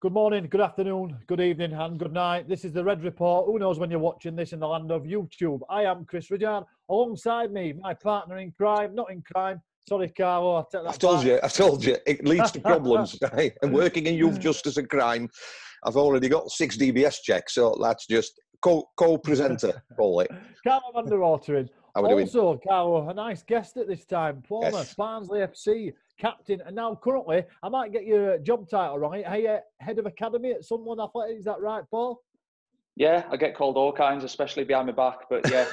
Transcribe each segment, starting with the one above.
Good morning, good afternoon, good evening and good night. This is The Red Report. Who knows when you're watching this in the land of YouTube. I am Chris Ridyard. Alongside me, my partner in crime, not in crime. Sorry, Carlo. I've told you, it leads to problems. And working in youth justice and crime, I've already got 6 DBS checks, so that's just co-presenter, call it. Carlo van der Rotter in. Also, Carlo, a nice guest at this time. Former Barnsley FC captain, and now currently, I might get your job title wrong. Head of academy at Sunderland Athletics. Is that right, Paul? Yeah, I get called all kinds, especially behind my back. But yeah,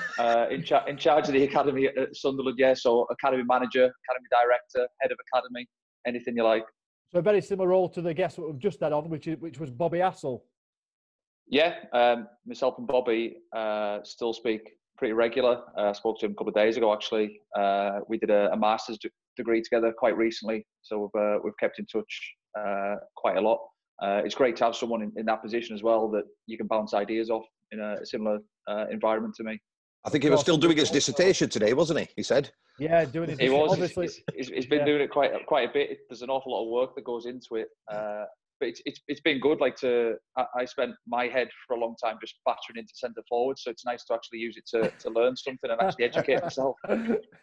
in charge of the academy at Sunderland. Yeah, so academy manager, academy director, head of academy, anything you like. So a very similar role to the guest that we've just had on, which was Bobby Hassell. Yeah, myself and Bobby still speak pretty regular. I spoke to him a couple of days ago, actually. We did a master's degree together quite recently, so we've kept in touch quite a lot. It's great to have someone in that position as well that you can bounce ideas off in a similar environment to me. I think he was still doing his dissertation today, wasn't he? He said. Yeah, doing his. He was. Obviously, he's been doing it quite a bit. There's an awful lot of work that goes into it, but it's been good. Like I spent my head for a long time just battering into centre forward, so it's nice to actually use it to learn something and actually educate myself.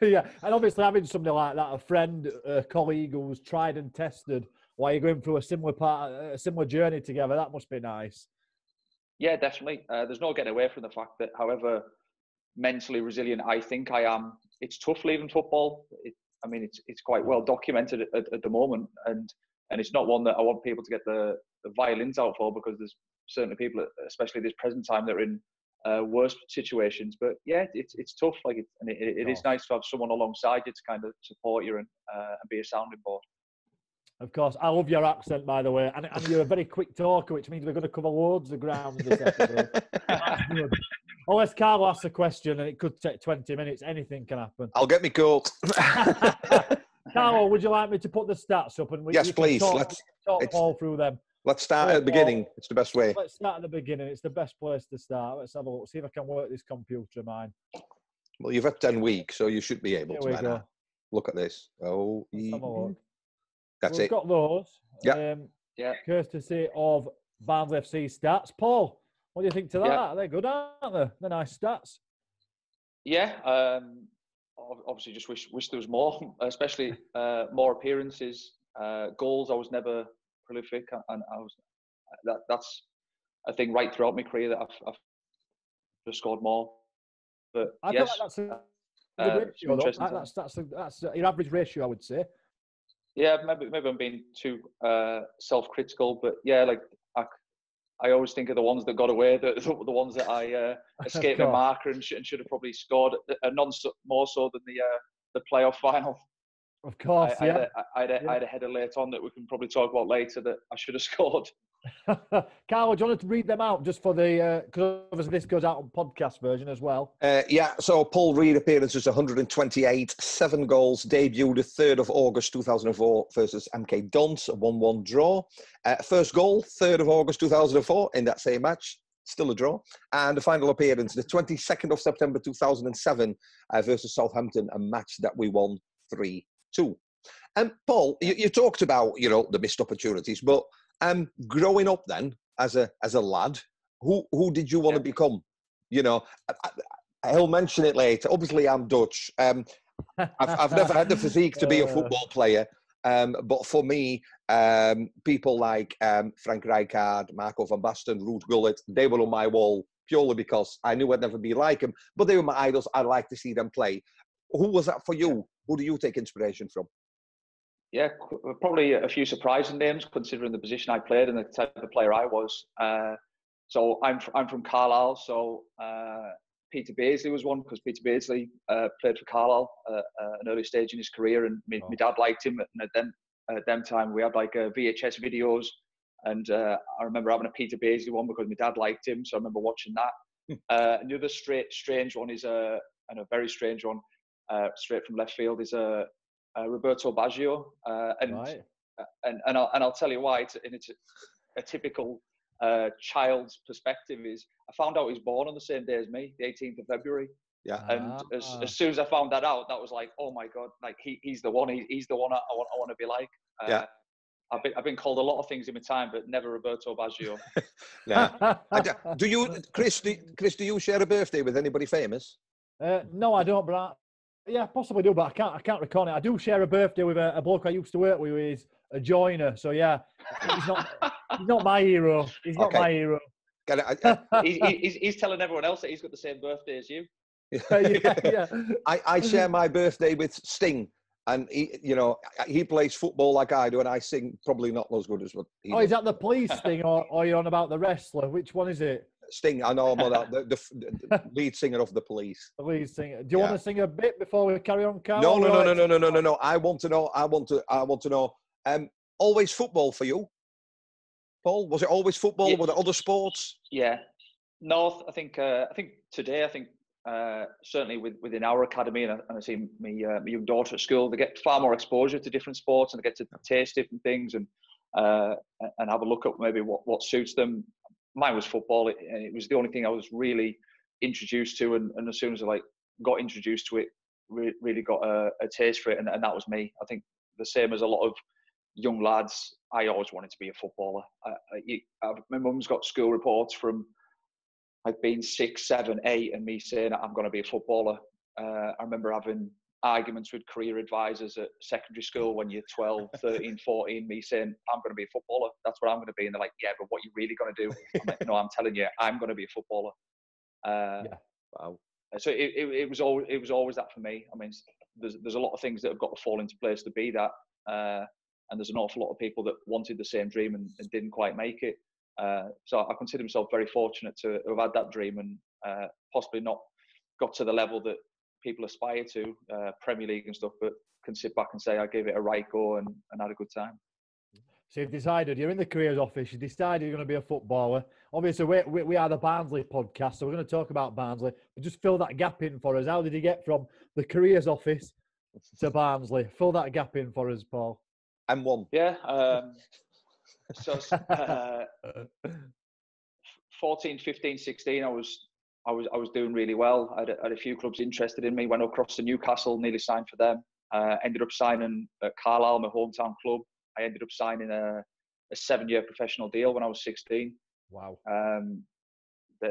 Yeah, and obviously having somebody like that, a friend, a colleague who's tried and tested while you're going through a similar journey together, that must be nice. Yeah, definitely. There's no getting away from the fact that, however mentally resilient I think I am, it's tough leaving football. It's quite well documented at the moment, and it's not one that I want people to get the violins out for, because there's certainly people, especially this present time, that are in worse situations. But yeah, it's tough. Like it is nice to have someone alongside you to kind of support you and be a sounding board. Of course, I love your accent, by the way, and you're a very quick talker, which means we're going to cover loads of ground this episode. Unless Carlo asks a question, and it could take 20 minutes, anything can happen. I'll get me coat. Carlo, would you like me to put the stats up? And yes, please. Let's talk all through them. Let's start at the beginning. It's the best way. Let's start at the beginning. It's the best place to start. Let's have a look. See if I can work this computer of mine. Well, you've had 10 weeks, so you should be able to. Look at this. Oh, that's it. We've got those. Yeah. Courtesy of Barnsley FC stats. Paul, what do you think to that? Yeah. They're good, aren't they? They're nice stats. Yeah. Obviously, just wish there was more, especially more appearances, goals. I was never prolific, and I was. That's a thing right throughout my career that I've just scored more. But I feel like that's a good ratio. That's your average ratio, I would say. Yeah, maybe I'm being too self-critical, but yeah, like I always think of the ones that got away, the ones that I escaped the marker and should have probably scored, none more so than the playoff final. Of course, I had a header late on that we can probably talk about later that I should have scored. Carlo, do you want to read them out just for the, because obviously this goes out on podcast version as well. Yeah, so Paul Reid appearances 128, 7 goals, debuted the 3rd of August 2004 versus MK Dons, a 1-1 draw. First goal, 3rd of August 2004 in that same match, still a draw. And the final appearance, the 22nd of September 2007 versus Southampton, a match that we won 3-2. Paul, you talked about, you know, the missed opportunities, but growing up then as a lad, who did you want to become? You know, he'll mention it later. Obviously, I'm Dutch. I've never had the physique to be a football player. But for me, people like Frank Rijkaard, Marco van Basten, Ruud Gullit, they were on my wall purely because I knew I'd never be like them. But they were my idols. I liked to see them play. Who was that for you? Who do you take inspiration from? Yeah, probably a few surprising names considering the position I played and the type of player I was. So I'm from Carlisle. So Peter Beardsley was one because Peter Beardsley played for Carlisle an early stage in his career, and my dad liked him. And at them time, we had like VHS videos, and I remember having a Peter Beardsley one because my dad liked him, so I remember watching that. Another strange one is a very strange one, straight from left field, is Roberto Baggio, and I'll tell you why. It's a typical child's perspective. Is I found out he's born on the same day as me, the 18th of February. Yeah. And as soon as I found that out, that was like, oh my God, like he's the one. He's the one I want to be like. Yeah. I've been called a lot of things in my time, but never Roberto Baggio. Do you, Chris? Do you share a birthday with anybody famous? No, I don't. But I possibly do, but I can't recall it. I do share a birthday with a bloke I used to work with. He's a joiner, so yeah, he's not my hero. He's not my hero. He's telling everyone else that he's got the same birthday as you. I share my birthday with Sting, and he plays football like I do, and I sing probably not as good as what he does. Is that The Police Sting, or you're on about the wrestler? Which one is it? Sting, I know about that. The lead singer of The Police. The lead singer. Do you want to sing a bit before we carry on, Carl? No. I want to know. Always football for you, Paul? Was it always football? Yeah. Were there other sports? Yeah. No, I think today, certainly within our academy, and I see my young daughter at school, they get far more exposure to different sports, and they get to taste different things and have a look at maybe what suits them. Mine was football, and it was the only thing I was really introduced to. And as soon as I got introduced to it, really got a taste for it, and that was me. I think the same as a lot of young lads, I always wanted to be a footballer. My mum's got school reports from like being 6, 7, 8, and me saying I'm going to be a footballer. I remember having arguments with career advisors at secondary school when you're 12, 13, 14, me saying, I'm going to be a footballer. That's what I'm going to be. And they're like, yeah, but what are you really going to do? I'm like, no, I'm telling you, I'm going to be a footballer. Wow. So it was always that for me. I mean, there's a lot of things that have got to fall into place to be that. And there's an awful lot of people that wanted the same dream and didn't quite make it. So I consider myself very fortunate to have had that dream and possibly not got to the level that people aspire to, Premier League and stuff, but can sit back and say, I gave it a right go and had a good time. So you've decided, you're in the careers office, you decided you're going to be a footballer. Obviously, we are the Barnsley podcast, so we're going to talk about Barnsley. But just fill that gap in for us. How did you get from the careers office to Barnsley? Fill that gap in for us, Paul. M1. Yeah. 14, 15, 16, I was doing really well. I had a few clubs interested in me. Went across to Newcastle, nearly signed for them. Ended up signing at Carlisle, my hometown club. I ended up signing a 7-year professional deal when I was 16. Wow.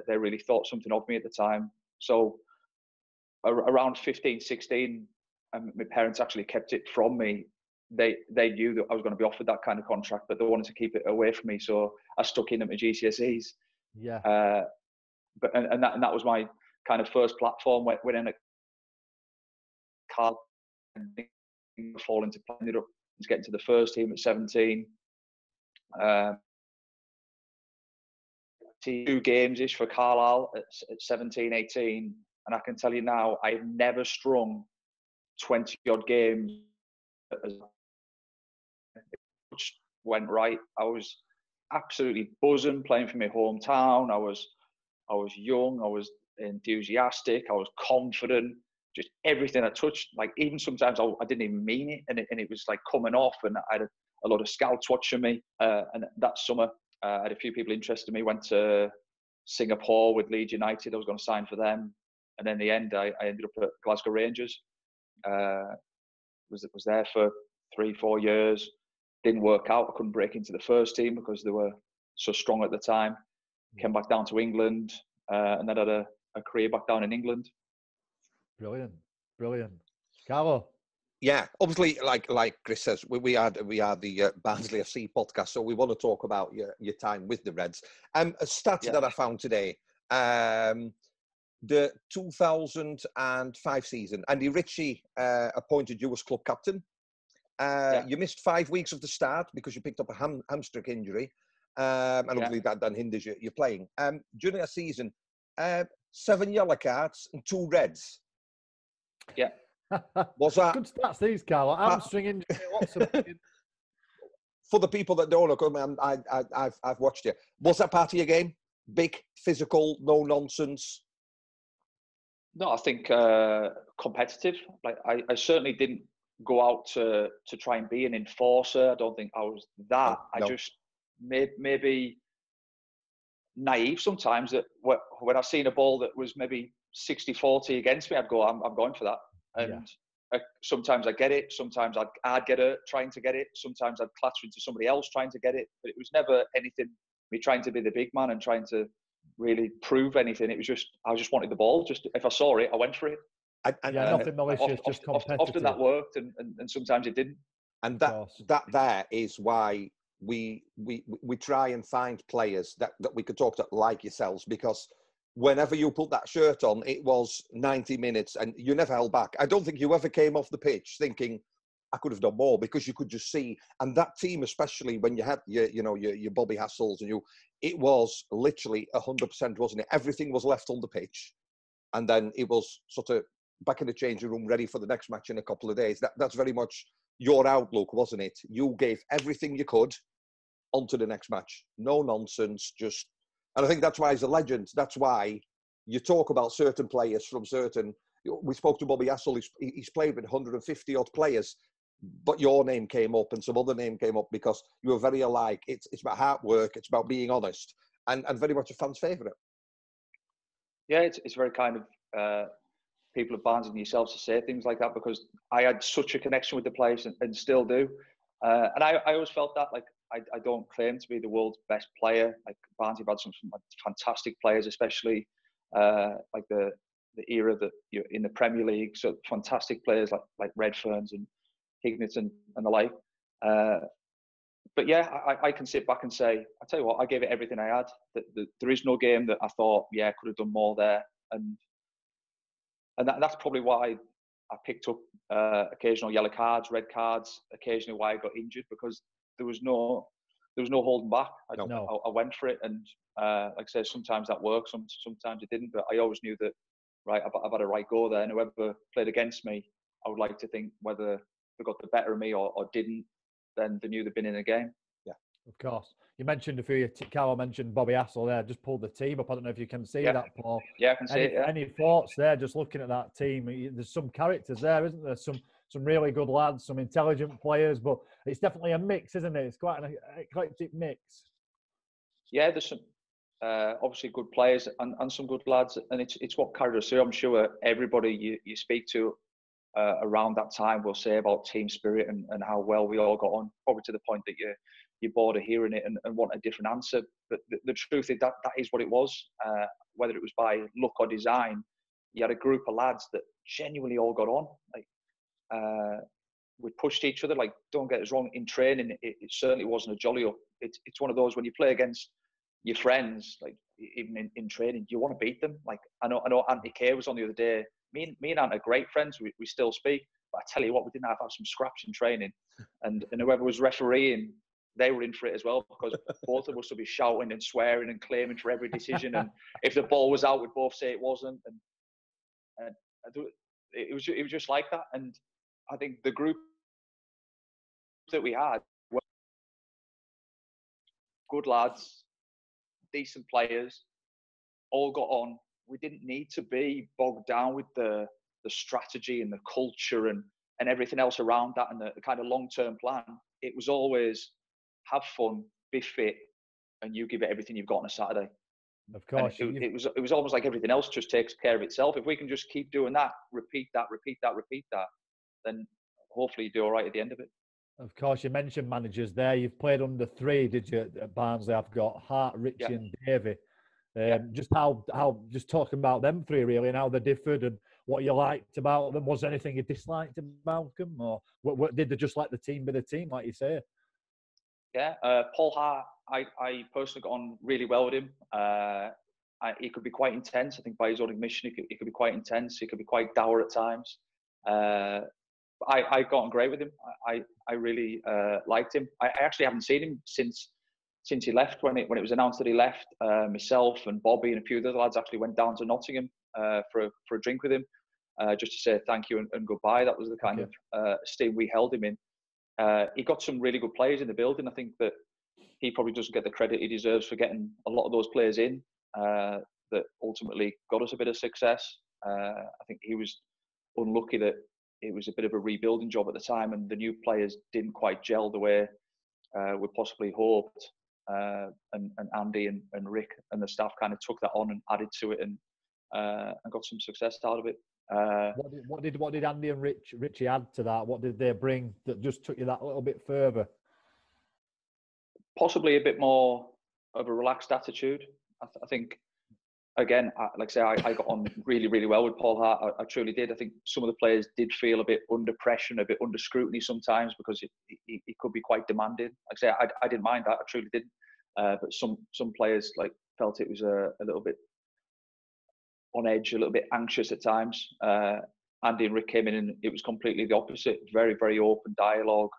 They really thought something of me at the time. So around 15, 16, my parents actually kept it from me. They knew that I was going to be offered that kind of contract, but they wanted to keep it away from me. So I stuck in at my GCSEs. Yeah. But and that was my kind of first platform. Went in a car and fall into play. Ended up getting to the first team at 17. 2 games-ish for Carlisle at 17, 18. And I can tell you now, I've never strung 20-odd games. Which went right. I was absolutely buzzing playing for my hometown. I was young, I was enthusiastic, I was confident, just everything I touched, like even sometimes I didn't even mean it, and it was like coming off, and I had a lot of scouts watching me. And that summer, I had a few people interested in me, went to Singapore with Leeds United, I was going to sign for them. And then in the end, I ended up at Glasgow Rangers, was there for 3-4 years. Didn't work out. I couldn't break into the first team because they were so strong at the time. Came back down to England and then had a career back down in England. Brilliant, brilliant. Carlo? Yeah, obviously, like Chris says, we are the Barnsley FC podcast, so we want to talk about your time with the Reds. A stat that I found today, the 2005 season, Andy Ritchie appointed you as club captain. You missed 5 weeks of the start because you picked up a hamstring injury. And obviously that then hinders your playing. During that season, 7 yellow cards and 2 reds. Yeah. What's that? Good stats these, Carlo. Hamstring injury. What's for the people that don't know, I've watched you. Was that part of your game? Big, physical, no nonsense? No, I think competitive. Like I certainly didn't go out to try and be an enforcer. I don't think I was that. No. I just maybe naive sometimes that when I've seen a ball that was maybe 60-40 against me, I'd go, I'm going for that. And sometimes I get it. Sometimes I'd get hurt trying to get it. Sometimes I'd clatter into somebody else trying to get it. But it was never anything me trying to be the big man and trying to really prove anything. It was just, I just wanted the ball. Just if I saw it, I went for it. Nothing malicious, just competitive. Often that worked and sometimes it didn't. And that there is why we try and find players that we could talk to like yourselves, because whenever you put that shirt on, it was 90 minutes and you never held back. I don't think you ever came off the pitch thinking, I could have done more, because you could just see. And that team, especially when you had your Bobby Hassells and you, it was literally 100%, wasn't it? Everything was left on the pitch. And then it was sort of back in the changing room, ready for the next match in a couple of days. That's very much your outlook, wasn't it? You gave everything you could onto the next match. No nonsense, just... And I think that's why he's a legend. That's why you talk about certain players from certain... We spoke to Bobby Hassell. He's played with 150-odd players, but your name came up and some other name came up because you were very alike. It's about hard work. It's about being honest and very much a fan's favourite. Yeah, it's very kind of people at Barnes and yourselves to say things like that, because I had such a connection with the players and still do. And I always felt that, like, I don't claim to be the world's best player. Like, Barnes, you've had some fantastic players, especially like the era that you're in the Premier League. So fantastic players like Redferns and Hignett and the like. But yeah, I can sit back and say, I tell you what, I gave it everything I had. There is no game that I thought, I could have done more there. And that's probably why I picked up occasional yellow cards, red cards, occasionally why I got injured, because there was no holding back. I went for it. And like I say, sometimes that worked, sometimes it didn't. But I always knew that, right, I've had a right go there. And whoever played against me, I would like to think whether they got the better of me or didn't, then they knew they'd been in a game. Yeah, of course. You mentioned a few. Carlo mentioned Bobby Hassell there. Just pulled the team up. I don't know if you can see that, Paul. Yeah, I can see it. Yeah. Any thoughts there? Just looking at that team, there's some characters there, isn't there? Some really good lads, some intelligent players, but it's definitely a mix, isn't it? It's quite an eclectic mix. Yeah, there's some obviously good players and some good lads, and it's what carried us through. I'm sure everybody you speak to around that time will say about team spirit and how well we all got on, probably to the point that you're bored of hearing it and want a different answer. But the truth is that is what it was. Whether it was by luck or design, you had a group of lads that genuinely all got on. Like, we pushed each other. Like, don't get us wrong, in training it certainly wasn't a jolly up. It's one of those when you play against your friends, like even in training, you want to beat them. Like, I know Antony Kay was on the other day. Me and Ant are great friends. We still speak. But I tell you what, we didn't have some scraps in training, and whoever was refereeing, they were in for it as well, because both of us would be shouting and swearing and claiming for every decision. And if the ball was out, we'd both say it wasn't. And it was just like that. And I think the group that we had were good lads, decent players, all got on. We didn't need to be bogged down with the strategy and the culture and everything else around that and the kind of long-term plan. It was always have fun, be fit, and you give it everything you've got on a Saturday. Of course. It was almost like everything else just takes care of itself. If we can just keep doing that, repeat that, then hopefully you do all right at the end of it. Of course, you mentioned managers there. You've played under three, did you, at Barnsley? I've got Hart, Ritchie and Davey. Just how just talking about them three really, and how they differed and what you liked about them. Was there anything you disliked about them, or what did they just let the team be the team, like you say? Yeah, Paul Hart, I personally got on really well with him. He could be quite intense. I think by his own admission, he could be quite intense. He could be quite dour at times. I got on great with him. I really liked him. I actually haven't seen him since he left. When it was announced that he left, myself and Bobby and a few of the other lads actually went down to Nottingham for a drink with him, just to say thank you and goodbye. That was the kind of state we held him in. He got some really good players in the building. I think that he probably doesn't get the credit he deserves for getting a lot of those players in that ultimately got us a bit of success. I think he was unlucky that it was a bit of a rebuilding job at the time, and the new players didn't quite gel the way we possibly hoped. And Andy and Rick and the staff kind of took that on and added to it and got some success out of it. What did Andy and Richie add to that? What did they bring that just took you that little bit further? Possibly a bit more of a relaxed attitude. I think, again, I got on really, really well with Paul Hart. I truly did. I think some of the players did feel a bit under pressure, a bit under scrutiny sometimes, because it could be quite demanding. Like I say, I didn't mind that. I truly didn't. But some players felt it was a little bit on edge, a little bit anxious at times. Andy and Rick came in and it was completely the opposite. Very, very open dialogue,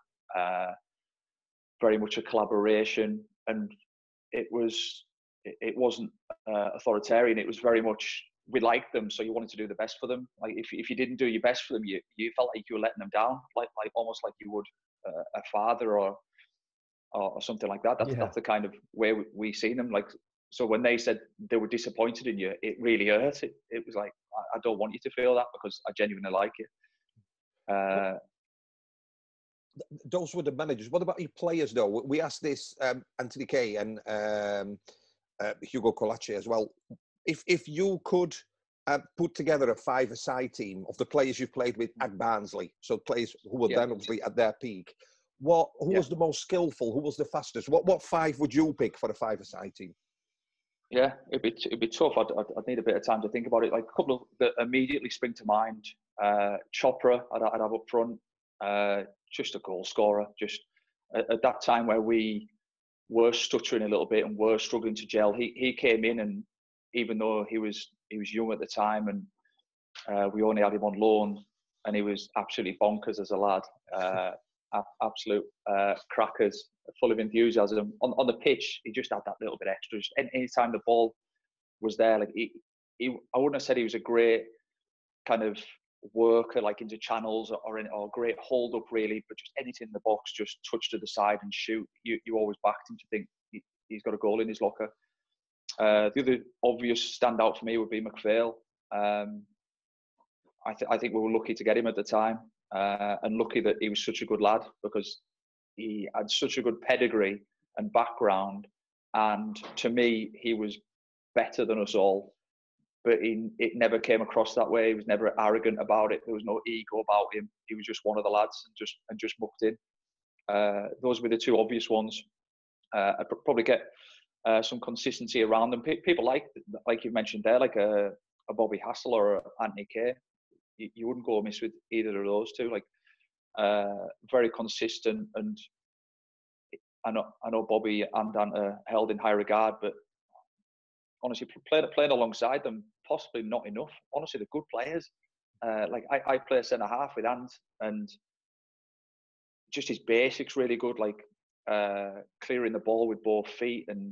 very much a collaboration. And it wasn't authoritarian. It was very much, we liked them, so you wanted to do the best for them. Like if you didn't do your best for them, you felt like you were letting them down, like almost like you would a father or something like that. That's the kind of way we seen them. So when they said they were disappointed in you, it really hurt. It was like, I don't want you to feel that, because I genuinely like you. Those were the managers. What about your players, though? We asked this Antony Kay and Hugo Colace as well. If you could put together a five-a-side team of the players you've played with at Barnsley, so players who were then obviously at their peak, who was the most skillful? Who was the fastest? What five would you pick for a five-a-side team? Yeah, it'd be tough. I'd need a bit of time to think about it. Like a couple of that immediately spring to mind. Chopra, I'd have up front. Just a goal scorer. Just at that time where we were stuttering a little bit and were struggling to gel, he came in, and even though he was young at the time, and we only had him on loan, and he was absolutely bonkers as a lad. Absolute crackers, full of enthusiasm. On the pitch, he just had that little bit extra. Just any time the ball was there, I wouldn't have said he was a great kind of worker, like into channels or great hold up really, but just anything in the box, just touch to the side and shoot. You always backed him to think he's got a goal in his locker. The other obvious standout for me would be McPhail. I think we were lucky to get him at the time. And lucky that he was such a good lad, because he had such a good pedigree and background, and to me he was better than us all, but it never came across that way. He was never arrogant about it. There was no ego about him. He was just one of the lads and just mucked in. Those were the two obvious ones. I'd probably get some consistency around them. People like you've mentioned there, like a Bobby Hassell or an Antony Kay. You wouldn't go amiss with either of those two. Very consistent, and I know Bobby and Dan are held in high regard, but honestly, playing alongside them, possibly not enough. Honestly, they're good players. I play centre half with Ant, and just his basics really good, clearing the ball with both feet and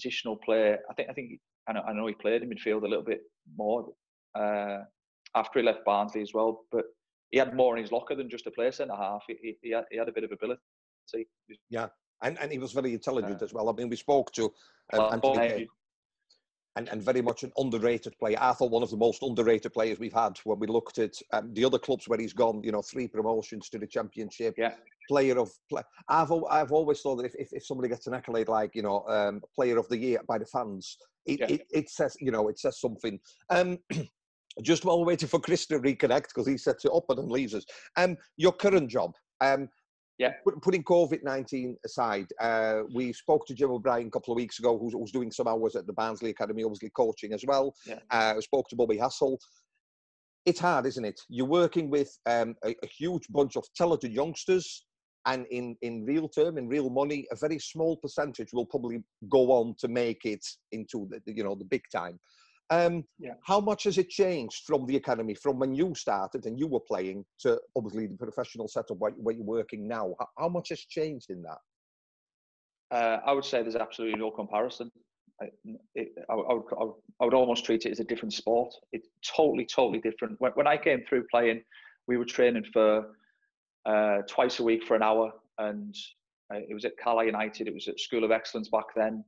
positional play. I think I know he played in midfield a little bit more. After he left Barnsley as well, but he had more in his locker than just a player centre-half. He had a bit of ability. Yeah, and he was very intelligent as well. I mean, we spoke to Antony Kay, and very much an underrated player. I thought one of the most underrated players we've had when we looked at the other clubs where he's gone, 3 promotions to the Championship. Yeah. I've always thought that if somebody gets an accolade like, Player of the Year by the fans, it says, it says something. Just while we're waiting for Chris to reconnect, because he sets it up and then leaves us. Your current job, Yeah. Putting COVID-19 aside, we spoke to Jim O'Brien a couple of weeks ago, who's doing some hours at the Barnsley Academy, obviously coaching as well. Yeah. Spoke to Bobby Hassell. It's hard, isn't it? You're working with a huge bunch of talented youngsters, and in real term, in real money, a very small percentage will probably go on to make it into the big time. How much has it changed from the academy, from when you started and you were playing, to obviously the professional setup where you're working now? How much has changed in that? I would say there's absolutely no comparison. I would almost treat it as a different sport. It's totally different. When I came through playing, we were training for twice a week for an hour, and it was at Carlisle United. It was at School of Excellence back then.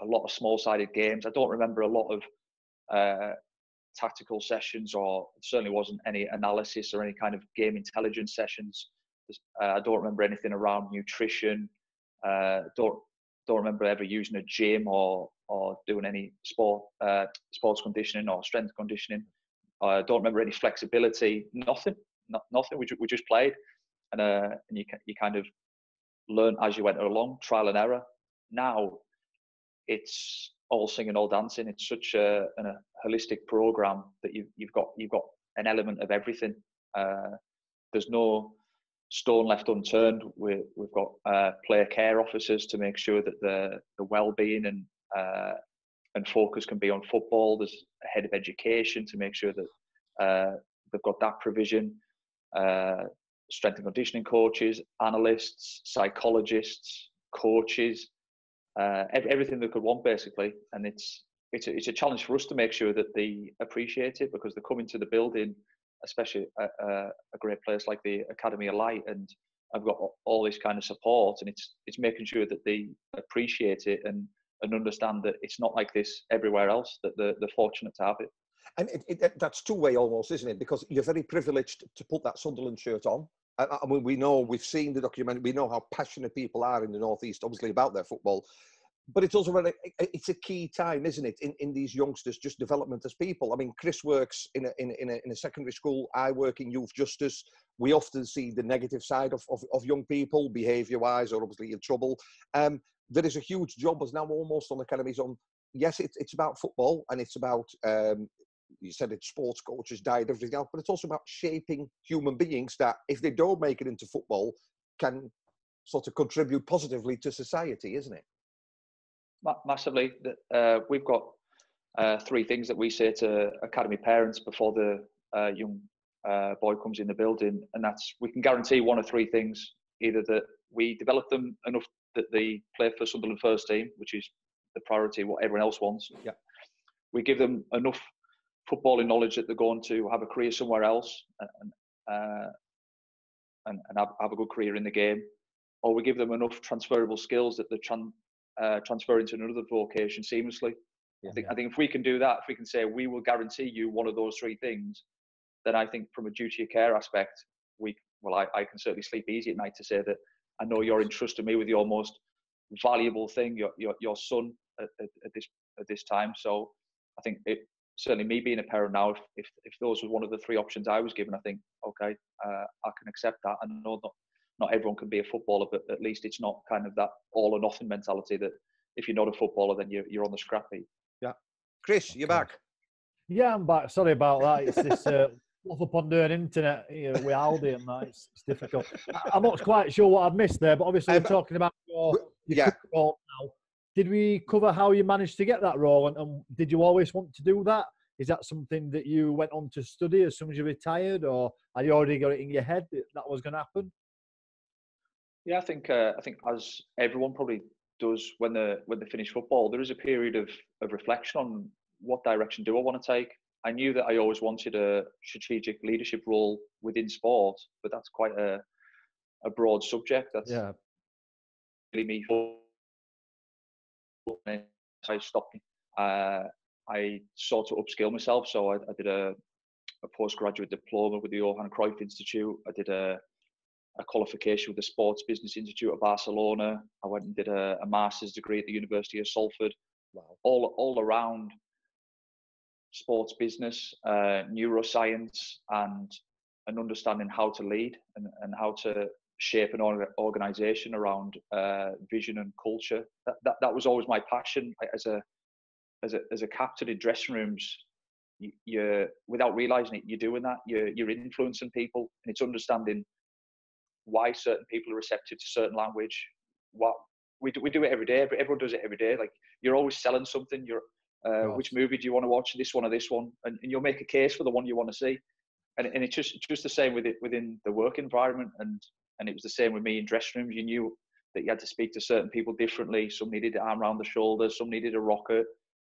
A lot of small-sided games. I don't remember a lot of tactical sessions, or certainly wasn't any analysis or any kind of game intelligence sessions. I don't remember anything around nutrition. Don't remember ever using a gym or doing any sports conditioning or strength conditioning. Don't remember any flexibility. Nothing. We just played, and you kind of learn as you went along, trial and error. Now, it's all singing, all dancing. It's such a holistic program that you've got an element of everything. There's no stone left unturned. We've got player care officers to make sure that the well-being and focus can be on football. There's a head of education to make sure that they've got that provision. Strength and conditioning coaches, analysts, psychologists, coaches. Everything they could want, basically, and it's a challenge for us to make sure that they appreciate it, because they come into the building, especially a great place like the Academy of Light, and I've got all this kind of support, and it's making sure that they appreciate it and understand that it's not like this everywhere else, that they're fortunate to have it. And that's two-way almost, isn't it? Because you're very privileged to put that Sunderland shirt on. I mean, we know, we've seen the documentary, we know how passionate people are in the Northeast, obviously, about their football. But it's also it's a key time, isn't it, in these youngsters, just development as people. I mean, Chris works in a secondary school. I work in youth justice. We often see the negative side of young people, behaviour-wise, or obviously in trouble. There is a huge job as now almost on academies on, yes, it's about football, and it's about... you said it's sports coaches, diet, everything else, but it's also about shaping human beings that, if they don't make it into football, can sort of contribute positively to society, isn't it? Massively. We've got three things that we say to academy parents before the young boy comes in the building, and that's, we can guarantee one of three things: either that we develop them enough that they play for Sunderland first team, which is the priority, what everyone else wants. Yeah. We give them enough footballing knowledge that they're going to have a career somewhere else and have a good career in the game, or we give them enough transferable skills that they're transferring to another vocation seamlessly. Yeah, I think if we can do that, if we can say we will guarantee you one of those three things, then I think from a duty of care aspect, I can certainly sleep easy at night to say that I know you're entrusting me with your most valuable thing, your son at this time. So I think it. Certainly, me being a parent now, if those were one of the three options I was given, I think, okay, I can accept that. I know not everyone can be a footballer, but at least it's not kind of that all or nothing mentality that if you're not a footballer, then you're on the scrap heap. Yeah. Chris, you're back. Yeah, I'm back. Sorry about that. It's this love up on the internet here with Aldi and that. It's difficult. I'm not quite sure what I've missed there, but obviously we're talking about your football now. Did we cover how you managed to get that role, and did you always want to do that? Is that something that you went on to study as soon as you retired, or had you already got it in your head that was going to happen? Yeah, I think as everyone probably does when they finish football, there is a period of reflection on what direction do I want to take. I knew that I always wanted a strategic leadership role within sport, but that's quite a broad subject. That's really me. I stopped. I sought to upskill myself, so I did a postgraduate diploma with the Johan Cruyff Institute. I did a qualification with the Sports Business Institute of Barcelona. I went and did a master's degree at the University of Salford. Wow. All around sports business, neuroscience, and and understanding how to lead and how to shape an organisation around vision and culture. That was always my passion as a captain in dressing rooms. You're, without realising it, you're doing that. You're influencing people, and it's understanding why certain people are receptive to certain language. What we do it every day, but everyone does it every day. Like, you're always selling something. You're which movie do you want to watch? This one or this one? And you'll make a case for the one you want to see. And it's just the same with it within the work environment. And it was the same with me in dressing rooms. You knew that you had to speak to certain people differently. Some needed an arm around the shoulder. Some needed a rocket.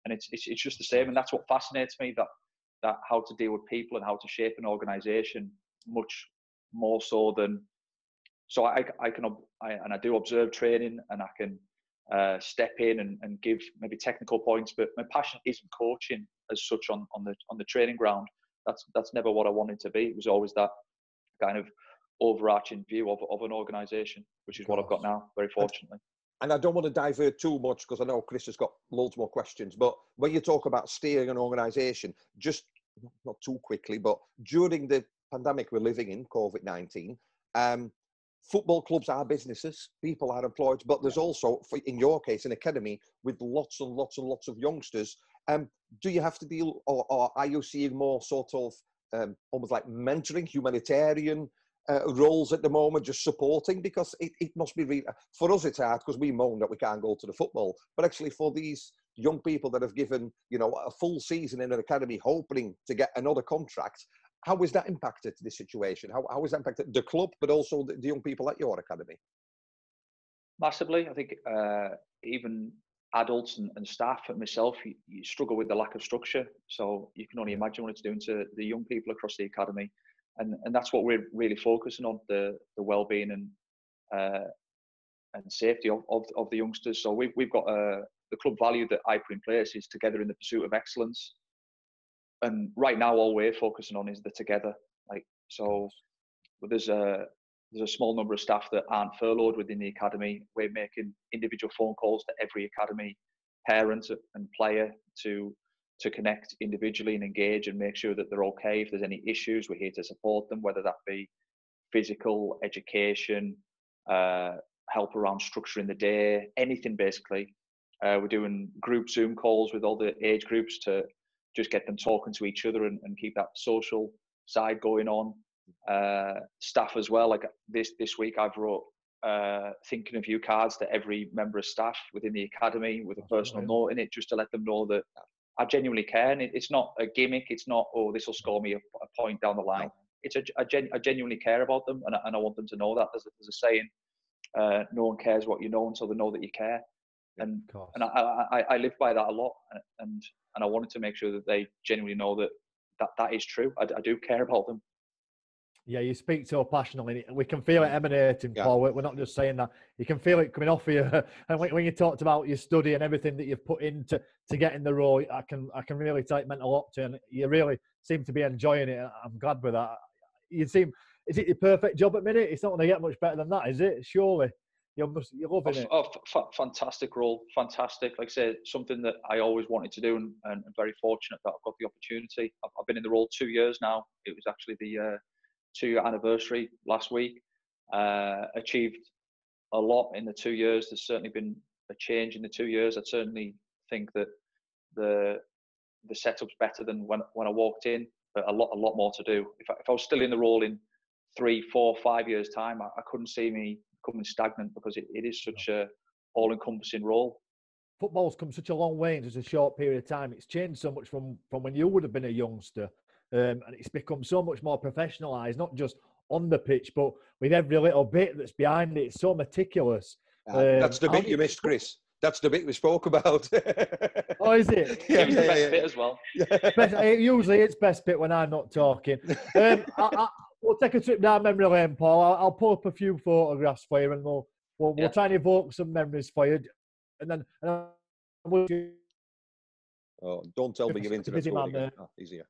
And it's just the same, and that's what fascinates me, that how to deal with people and how to shape an organisation, much more so than. So I do observe training, and I can step in and give maybe technical points, but my passion isn't coaching as such on the training ground. That's never what I wanted to be. It was always that kind of overarching view of an organisation, which is what I've got now, very fortunately. And I don't want to divert too much, because I know Chris has got loads more questions, but when you talk about steering an organisation, just not too quickly, but during the pandemic we're living in, COVID-19, football clubs are businesses, people are employed, but there's also, in your case, an academy with lots and lots and lots of youngsters. Do you have to deal, or are you seeing more sort of almost like mentoring, humanitarian roles at the moment, just supporting? Because it must be really, for us it's hard, because we moan that we can't go to the football, but actually for these young people that have given, you know, a full season in an academy hoping to get another contract, how has that impacted this situation? How has that impacted the club, but also the young people at your academy? Massively. I think even adults and staff and myself, you struggle with the lack of structure, so you can only imagine what it's doing to the young people across the academy. And that's what we're really focusing on, the well-being and safety of the youngsters. So we've got the club value that I put in place is together in the pursuit of excellence. And right now, all we're focusing on is the together. Like, so there's a small number of staff that aren't furloughed within the academy. We're making individual phone calls to every academy parent and player to connect individually and engage and make sure that they're okay. If there's any issues, we're here to support them, whether that be physical, education, help around structuring the day, anything basically. We're doing group Zoom calls with all the age groups to just get them talking to each other and keep that social side going on. Staff as well, like this week I've wrote thinking of you cards to every member of staff within the academy with a personal note in it, just to let them know that I genuinely care, and it's not a gimmick. It's not, oh, this will score me a point down the line. It's I genuinely care about them, and I want them to know that. There's a saying, no one cares what you know until they know that you care, and I live by that a lot, and I wanted to make sure that they genuinely know that is true. I do care about them. Yeah, you speak so passionately. We can feel it emanating, Paul. We're not just saying that. You can feel it coming off of you. And when you talked about your study and everything that you've put into to get in the role, I can really take mental up to, and you really seem to be enjoying it. I'm glad with that. You seem, is it your perfect job at the minute? It's not going to get much better than that, is it? Surely. You're loving it. Fantastic role. Fantastic. Like I said, something that I always wanted to do, and I'm very fortunate that I've got the opportunity. I've been in the role 2 years now. It was actually the... 2-year anniversary last week. Achieved a lot in the 2 years. There's certainly been a change in the 2 years. I certainly think that the setup's better than when I walked in, but a lot more to do. If I was still in the role in 3, 4, 5 years time, I couldn't see me becoming stagnant, because it is such a all-encompassing role. Football's come such a long way in just a short period of time. It's changed so much from when you would have been a youngster. And it's become so much more professionalised, not just on the pitch, but with every little bit that's behind it. It's so meticulous. That's the bit you missed, Chris. That's the bit we spoke about. Oh, is it? Yeah, it's the best bit as well. Usually it's best bit when I'm not talking. We'll take a trip down memory lane, Paul. I'll pull up a few photographs for you, and we'll try and evoke some memories for you. And then we'll... Oh, don't tell me you're into this. Easier.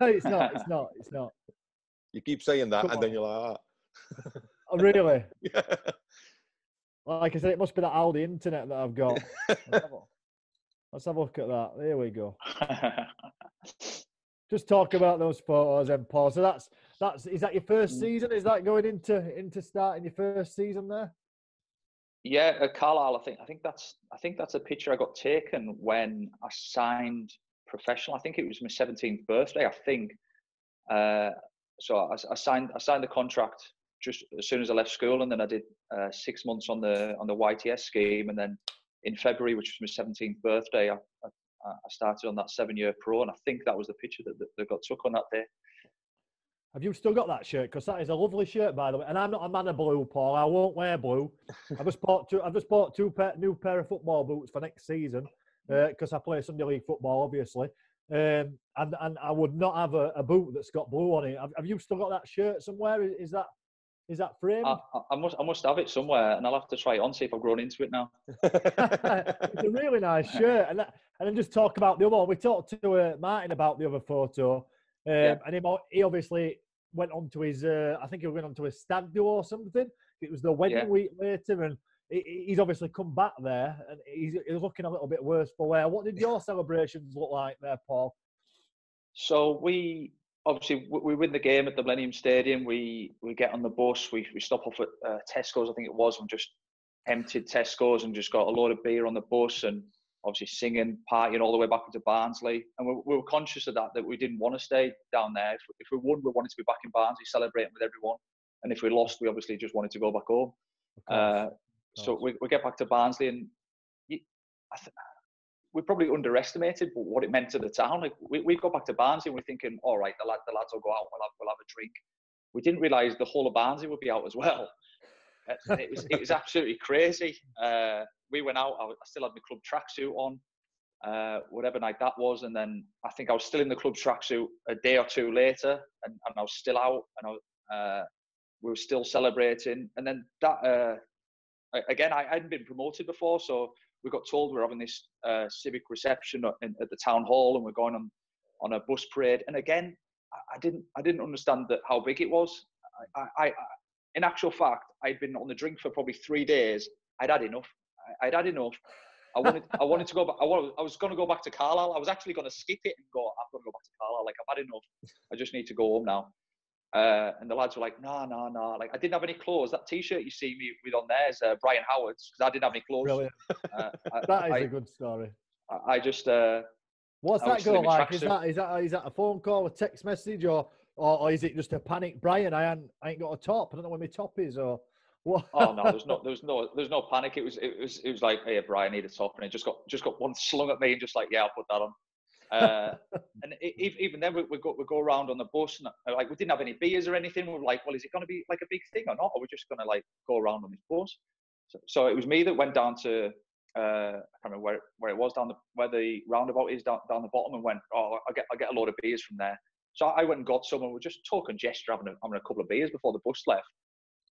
It's not. You keep saying that, and then you're like, ah. Oh, really? Yeah. Like I said, it must be that Aldi internet that I've got. Let's have a look at that. There we go. Just talk about those photos then, Paul. So that's Is that your first season? Is that going into starting your first season there? Yeah, at Carlisle, I think that's a picture I got taken when I signed professional. I think it was my 17th birthday. So I signed the contract just as soon as I left school, and then I did 6 months on the YTS scheme, and then in February, which was my 17th birthday, I started on that 7-year pro, and I think that was the picture that got took on that day. Have you still got that shirt? Because that is a lovely shirt, by the way. And I'm not a man of blue, Paul. I won't wear blue. I've just bought two new pair of football boots for next season because I play Sunday League football, obviously. And I would not have a boot that's got blue on it. Have you still got that shirt somewhere? Is that framed? I must have it somewhere, and I'll have to try it on, see if I've grown into it now. It's a really nice shirt. And then just talk about the other one. We talked to Martin about the other photo. And he obviously went on to his, I think he went on to his stag do or something. It was the wedding week later, and he's obviously come back there, and he's looking a little bit worse for wear. What did your celebrations look like there, Paul? So we win the game at the Millennium Stadium. We get on the bus. We stop off at Tesco's, I think it was, and just emptied Tesco's and just got a load of beer on the bus, and obviously singing, partying all the way back into Barnsley. And we were conscious of that we didn't want to stay down there. If we won, we wanted to be back in Barnsley celebrating with everyone. And if we lost, we obviously just wanted to go back home. So we get back to Barnsley, and we probably underestimated what it meant to the town. Like we go back to Barnsley and we're thinking, all right, the lads will go out, we'll have a drink. We didn't realise the whole of Barnsley would be out as well. It was absolutely crazy. We went out. I still had my club tracksuit on, whatever night that was. And then I think I was still in the club tracksuit a day or two later, and I was still out, and we were still celebrating. And then that again, I hadn't been promoted before, so we got told we were having this civic reception at the town hall, and we're going on a bus parade. And again, I didn't understand how big it was. In actual fact, I'd been on the drink for probably 3 days. I'd had enough. I wanted to go back. I was going to go back to Carlisle. I was actually going to skip it and go, I'm going to go back to Carlisle. Like, I've had enough. I just need to go home now. And the lads were like, no. Like, I didn't have any clothes. That T-shirt you see me with on there is Brian Howard's, because I didn't have any clothes. Brilliant. That is a good story. What's that going like? Is that a phone call, a text message, or is it just a panic, Brian? I ain't got a top. I don't know where my top is. Or what? Oh no, there's no panic. It was like, hey, Brian, I need a top, and it just got one slung at me, and just like, yeah, I'll put that on. And even then, we go around on the bus, and like, we didn't have any beers or anything. We were like, well, is it going to be like a big thing or not? Or we're just going to like go around on this bus. So it was me that went down to I can't remember where it was, where the roundabout is down the bottom, and went, oh, I get a load of beers from there. So I went and got some, and we're just talking gesture, having a couple of beers before the bus left.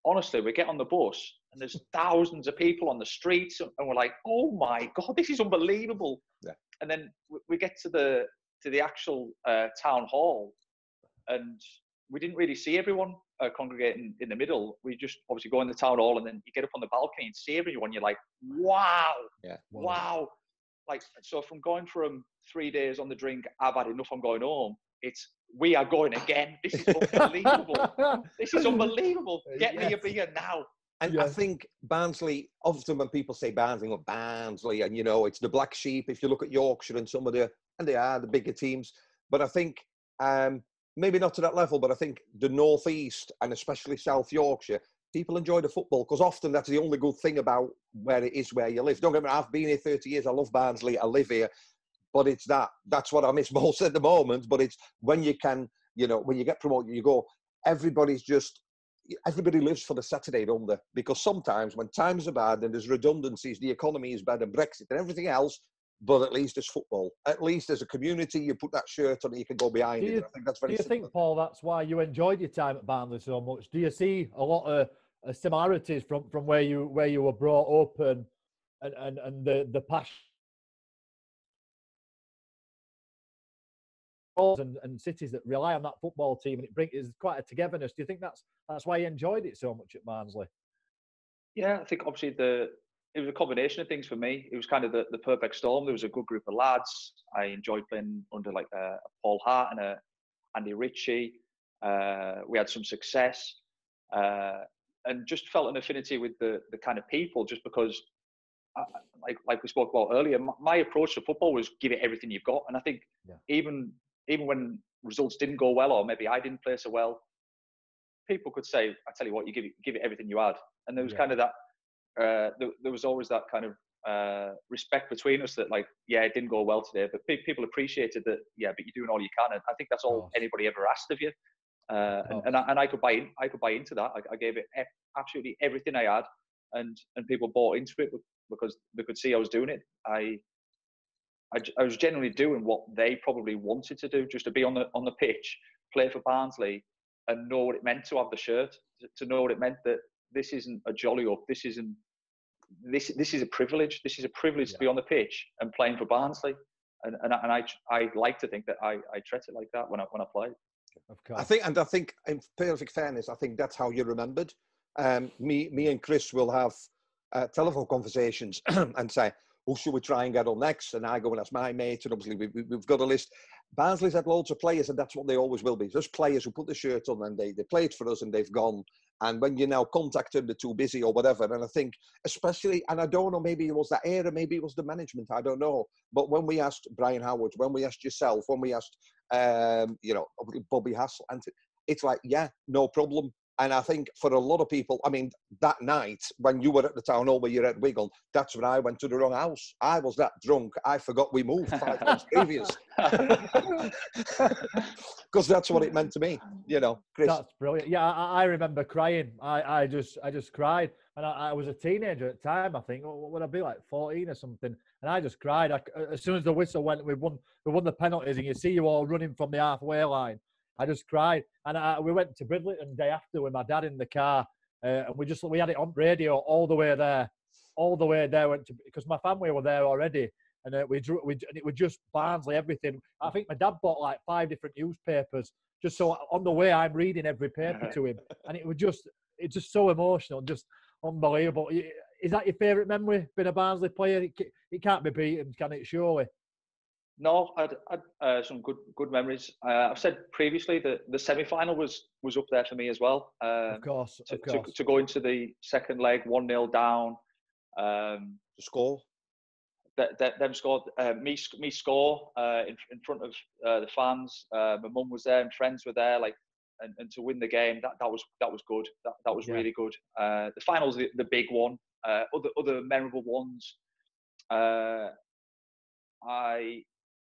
Honestly, we get on the bus, and there's thousands of people on the streets, and we're like, oh my God, this is unbelievable. Yeah. And then we get to the actual town hall, and we didn't really see everyone congregating in the middle. We just obviously go in the town hall, and then you get up on the balcony and see everyone. You're like, wow, yeah, wow. Like, so from going from 3 days on the drink, I've had enough, I'm going home, it's, we are going again. This is unbelievable. Get me a beer now. And I think Barnsley, often when people say Barnsley, well, Barnsley, and you know, it's the black sheep. If you look at Yorkshire and some of and they are the bigger teams. But I think maybe not to that level, but I think the North East and especially South Yorkshire, people enjoy the football, because often that's the only good thing about where it is, where you live. Don't get me wrong, I've been here 30 years. I love Barnsley. I live here. But it's that's what I miss most at the moment. But it's when you can, you know, when you get promoted, you go, everybody lives for the Saturday, don't they? Because sometimes when times are bad and there's redundancies, the economy is bad and Brexit and everything else, but at least there's football. At least as a community, you put that shirt on and you can go behind it. I think that's very simple. Do you think, Paul, that's why you enjoyed your time at Barnsley so much? Do you see a lot of similarities from where you were brought up and the passion and cities that rely on that football team, and it's quite a togetherness? Do you think that's why you enjoyed it so much at Barnsley? Yeah, I think obviously it was a combination of things for me. It was kind of the perfect storm. There was a good group of lads. I enjoyed playing under like Paul Hart and Andy Ritchie. We had some success, and just felt an affinity with the kind of people, just because, like we spoke about earlier, my approach to football was give it everything you've got. And I think even when results didn't go well, or maybe I didn't play so well, people could say, I tell you what, you give it everything you had. And there was kind of that, there was always that kind of respect between us that, like, yeah, it didn't go well today, but people appreciated that, yeah, but you're doing all you can. And I think that's all anybody ever asked of you. And I could buy into that. I gave it absolutely everything I had, and people bought into it because they could see I was doing it. I was generally doing what they probably wanted to do, just to be on the pitch, play for Barnsley, and know what it meant to have the shirt, to know what it meant that this isn't a jolly up, this is a privilege. This is a privilege to be on the pitch and playing for Barnsley, and I like to think that I treat it like that when I play. Of course. I think in perfect fairness, I think that's how you're remembered. Me and Chris will have telephone conversations and say, who should we try and get on next? And I go and ask my mates, and obviously we've got a list. Barnsley's had loads of players, and that's what they always will be. Just players who put the shirt on and they played for us and they've gone. And when you now contact them, they're too busy or whatever. And I think especially, and I don't know, maybe it was that era, maybe it was the management, I don't know. But when we asked Brian Howard, when we asked yourself, when we asked, Bobby Hassell, and it's like, yeah, no problem. And I think for a lot of people, I mean, that night when you were at the town hall where you're at Wigan, that's when I went to the wrong house. I was that drunk, I forgot we moved 5 months previous. Because that's what it meant to me, you know, Chris. That's brilliant. Yeah, I remember crying. I just cried. And I was a teenager at the time, I think. What would I be, like 14 or something? And I just cried. As soon as the whistle went, we won the penalties, and you see you all running from the halfway line. I just cried, and we went to Bridlington the day after with my dad in the car, and we had it on radio all the way there, because my family were there already, and it was just Barnsley everything. I think my dad bought like 5 different newspapers just so on the way I'm reading every paper to him, and it's just so emotional, just unbelievable. Is that your favourite memory, being a Barnsley player? It can't be beaten, can it? Surely. No, I had some good memories. I've said previously that the semi-final was up there for me as well. Of course. To go into the second leg, 1-0 down. The score? Them scored. Me score in front of the fans. My mum was there and friends were there. Like, and to win the game, that was good. That was really good. The final's the big one. Other memorable ones.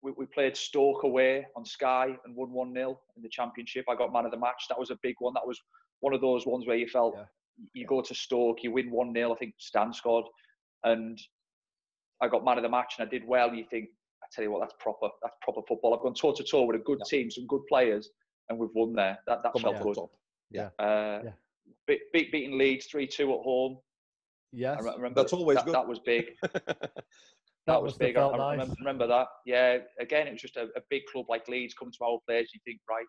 We played Stoke away on Sky and won 1-0 in the Championship. I got man of the match. That was a big one. That was one of those ones where you felt you go to Stoke, you win 1-0. I think Stan scored, and I got man of the match, and I did well. You think, I tell you what, that's proper. That's proper football. I've gone toe to toe with a good team, some good players, and we've won there. That felt good. Yeah. Beating Leeds 3-2 at home. Yes, I remember that's always good. That was big. That was big. I remember that. Yeah, again, it was just a big club like Leeds coming to our place. You think, right,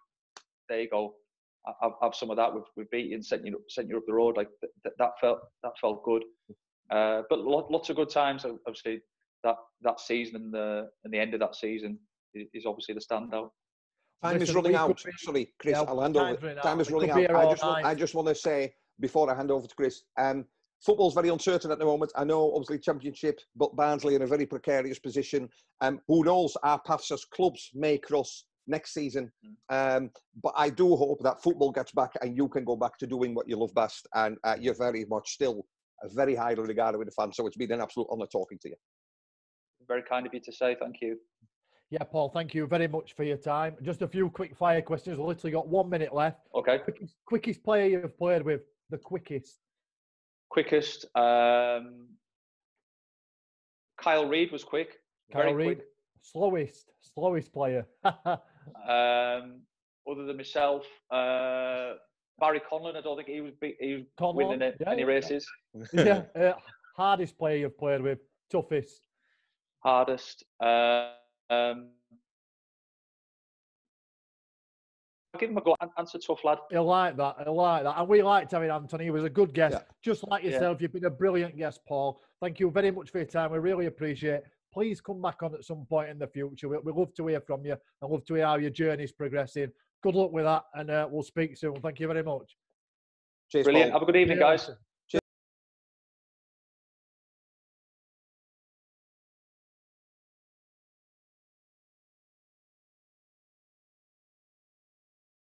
there you go. Have some of that. We've beaten, sent you up the road. Like that felt good. But lots of good times. Obviously, that season and the end of that season is obviously the standout. Time is running out. Sorry, Chris, I'll hand over. Time is running out. I just want to say before I hand over to Chris. Football's very uncertain at the moment. I know, obviously, Championship, but Barnsley in a very precarious position. Who knows, our paths as clubs may cross next season. But I do hope that football gets back and you can go back to doing what you love best. And you're very much still very highly regarded with the fans. So it's been an absolute honour talking to you. Very kind of you to say. Thank you. Yeah, Paul, thank you very much for your time. Just a few quick fire questions. We've literally got 1 minute left. Okay. Quickest player you've played with, the quickest. Quickest, Kyle Reid was quick. Kyle Reid, slowest player. Other than myself, Barry Conlon. I don't think he was winning any races. Yeah. Hardest player you've played with, toughest. Hardest. I'll give him a go. Answer tough, lad. He'll like that. And we liked having Antony. He was a good guest. Yeah. Just like yourself, you've been a brilliant guest, Paul. Thank you very much for your time. We really appreciate it. Please come back on at some point in the future. We'd love to hear from you and love to hear how your journey's progressing. good luck with that, and we'll speak soon. Thank you very much. Cheers, brilliant. Paul. Have a good evening, guys.